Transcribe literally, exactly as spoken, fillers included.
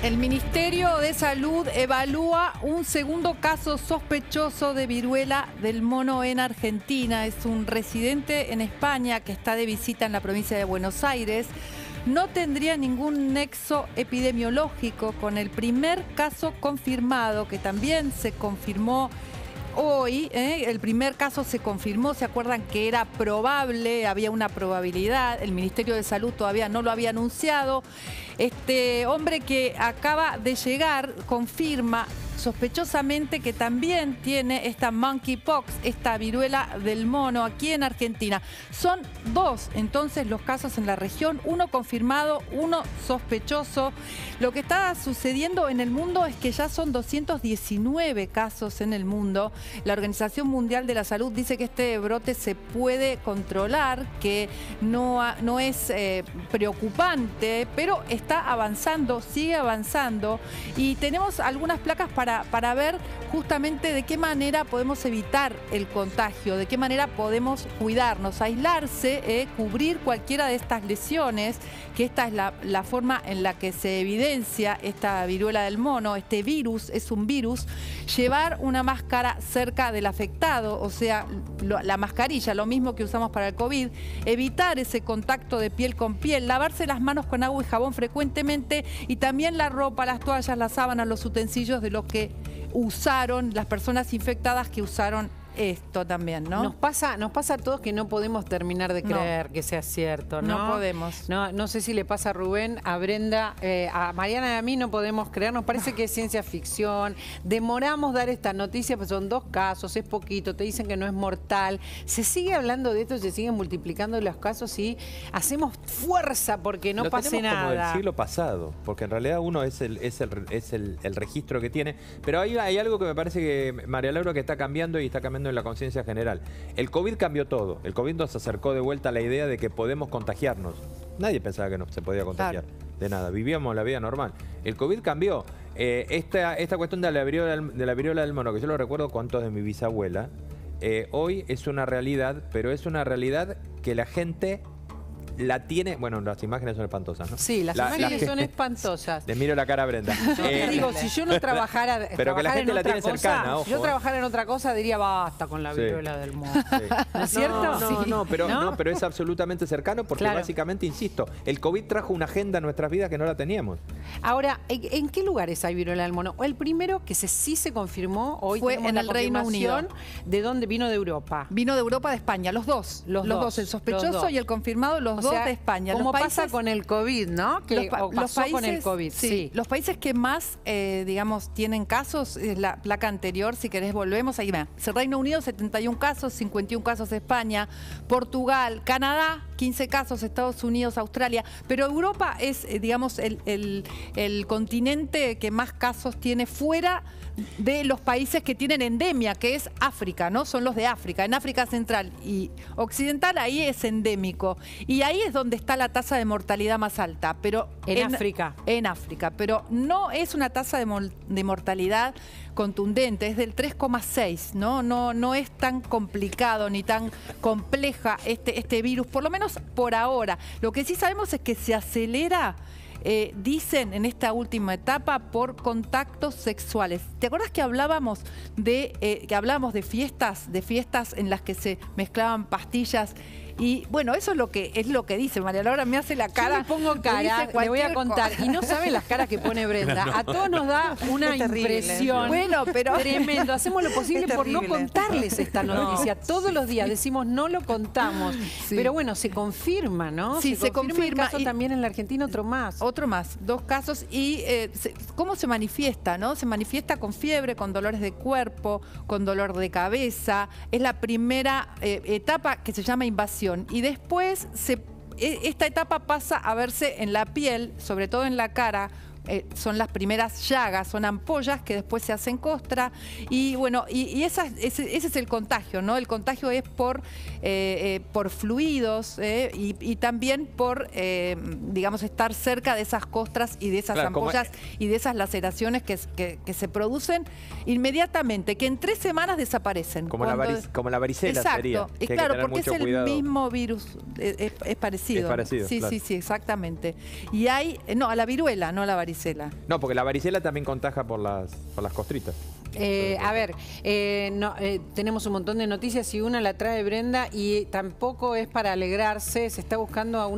El Ministerio de Salud evalúa un segundo caso sospechoso de viruela del mono en Argentina. Es un residente en España que está de visita en la provincia de Buenos Aires. No tendría ningún nexo epidemiológico con el primer caso confirmado, que también se confirmó hoy. ¿eh? El primer caso se confirmó, ¿se acuerdan que era probable? Había una probabilidad, el Ministerio de Salud todavía no lo había anunciado. Este hombre que acaba de llegar confirma sospechosamente que también tiene esta monkeypox, esta viruela del mono aquí en Argentina. Son dos entonces los casos en la región, uno confirmado, uno sospechoso. Lo que está sucediendo en el mundo es que ya son doscientos diecinueve casos en el mundo. La Organización Mundial de la Salud dice que este brote se puede controlar, que no, no es eh, preocupante, pero está avanzando, sigue avanzando, y tenemos algunas placas para Para, para ver justamente de qué manera podemos evitar el contagio, de qué manera podemos cuidarnos, aislarse, eh, cubrir cualquiera de estas lesiones, que esta es la, la forma en la que se evidencia esta viruela del mono, este virus, es un virus. Llevar una máscara cerca del afectado, o sea, lo, la mascarilla, lo mismo que usamos para el COVID, evitar ese contacto de piel con piel, lavarse las manos con agua y jabón frecuentemente, y también la ropa, las toallas, las sábanas, los utensilios de los que que usaron, las personas infectadas que usaron esto también, ¿no? Nos pasa, nos pasa a todos que no podemos terminar de creer no. que sea cierto, ¿no? No podemos. No, no sé si le pasa a Rubén, a Brenda, eh, a Mariana y a mí no podemos creer, nos parece que es ciencia ficción, demoramos dar esta noticia, pues son dos casos, es poquito, te dicen que no es mortal, se sigue hablando de esto, se siguen multiplicando los casos y hacemos fuerza porque no pase nada. Lo tenemos como del siglo pasado, porque en realidad uno es el, es el, es el, el registro que tiene, pero hay, hay algo que me parece que María Laura que está cambiando y está cambiando en la conciencia general. El COVID cambió todo. El COVID nos acercó de vuelta a la idea de que podemos contagiarnos. Nadie pensaba que no se podía contagiar. Claro. De nada. Vivíamos la vida normal. El COVID cambió. Eh, esta, esta cuestión de la, viruela, de la viruela del mono, que yo lo recuerdo con todos de mi bisabuela, eh, hoy es una realidad, pero es una realidad que la gente la tiene. Bueno, las imágenes son espantosas, ¿no? Sí, las la, imágenes las son espantosas. Les miro la cara a Brenda. Yo eh, te digo, si yo no trabajara, pero que la gente la tiene cosa, cercana, ojo. Yo trabajara en otra cosa, diría basta con la viruela sí. del mono. Sí. ¿No es cierto? No, no, sí. no, pero, ¿No? no, pero es absolutamente cercano porque claro. básicamente, insisto, el COVID trajo una agenda a nuestras vidas que no la teníamos. Ahora, ¿en, en qué lugares hay viruela del mono? El primero que se, sí se confirmó hoy fue en el Reino Unido. ¿De dónde vino? De Europa. Vino de Europa, de España, los dos. Los, los dos. dos, el sospechoso dos. y el confirmado, los dos. O sea, de España. Como países, pasa con el COVID, ¿no? Que, los, o pasó los países, con el COVID, sí. sí. Los países que más, eh, digamos, tienen casos, es la placa anterior, si querés volvemos, ahí va. Reino Unido, setenta y un casos, cincuenta y un casos España, Portugal, Canadá, quince casos, Estados Unidos, Australia. Pero Europa es, eh, digamos, el, el, el continente que más casos tiene fuera de los países que tienen endemia, que es África, ¿no? Son los de África. En África Central y Occidental, ahí es endémico. Y ahí es donde está la tasa de mortalidad más alta. Pero en, en África. En África, pero no es una tasa de, de mortalidad contundente, es del tres coma seis, ¿no? No, no es tan complicado ni tan compleja este, este virus, por lo menos por ahora. Lo que sí sabemos es que se acelera, eh, dicen en esta última etapa, por contactos sexuales. ¿Te acuerdas que hablábamos de, eh, que hablábamos de fiestas, de fiestas en las que se mezclaban pastillas? Y bueno, eso es lo que es lo que dice María Laura, me hace la cara. Yo me pongo cara, le voy a contar. Y no saben las caras que pone Brenda. No, no. A todos nos da una impresión. Bueno, pero tremendo. Hacemos lo posible por no contarles esta noticia. No. Todos sí. los días decimos no lo contamos. Sí. Pero bueno, se confirma, ¿no? Sí, se confirma. Se confirma. El caso y también en la Argentina, otro más. Otro más, dos casos. Y eh, se, ¿cómo se manifiesta, no? Se manifiesta con fiebre, con dolores de cuerpo, con dolor de cabeza. Es la primera eh, etapa que se llama invasión. Y después se, esta etapa pasa a verse en la piel, sobre todo en la cara. Eh, son las primeras llagas, son ampollas que después se hacen costra. Y bueno, y, y esa, ese, ese es el contagio, ¿no? El contagio es por, eh, eh, por fluidos eh, y, y también por, eh, digamos, estar cerca de esas costras y de esas claro, ampollas como... y de esas laceraciones que, que, que se producen inmediatamente, que en tres semanas desaparecen. Como, cuando... la, varic como la varicela Exacto. sería. Exacto, que claro, porque es el cuidado. mismo virus, es, es, es parecido. Es parecido, sí, claro. sí, sí, exactamente. Y hay, no, a la viruela, no a la varicela. varicela. No, porque la varicela también contagia por las, por las costritas. Eh, a ver, eh, no, eh, tenemos un montón de noticias y una la trae Brenda y tampoco es para alegrarse, se está buscando a una...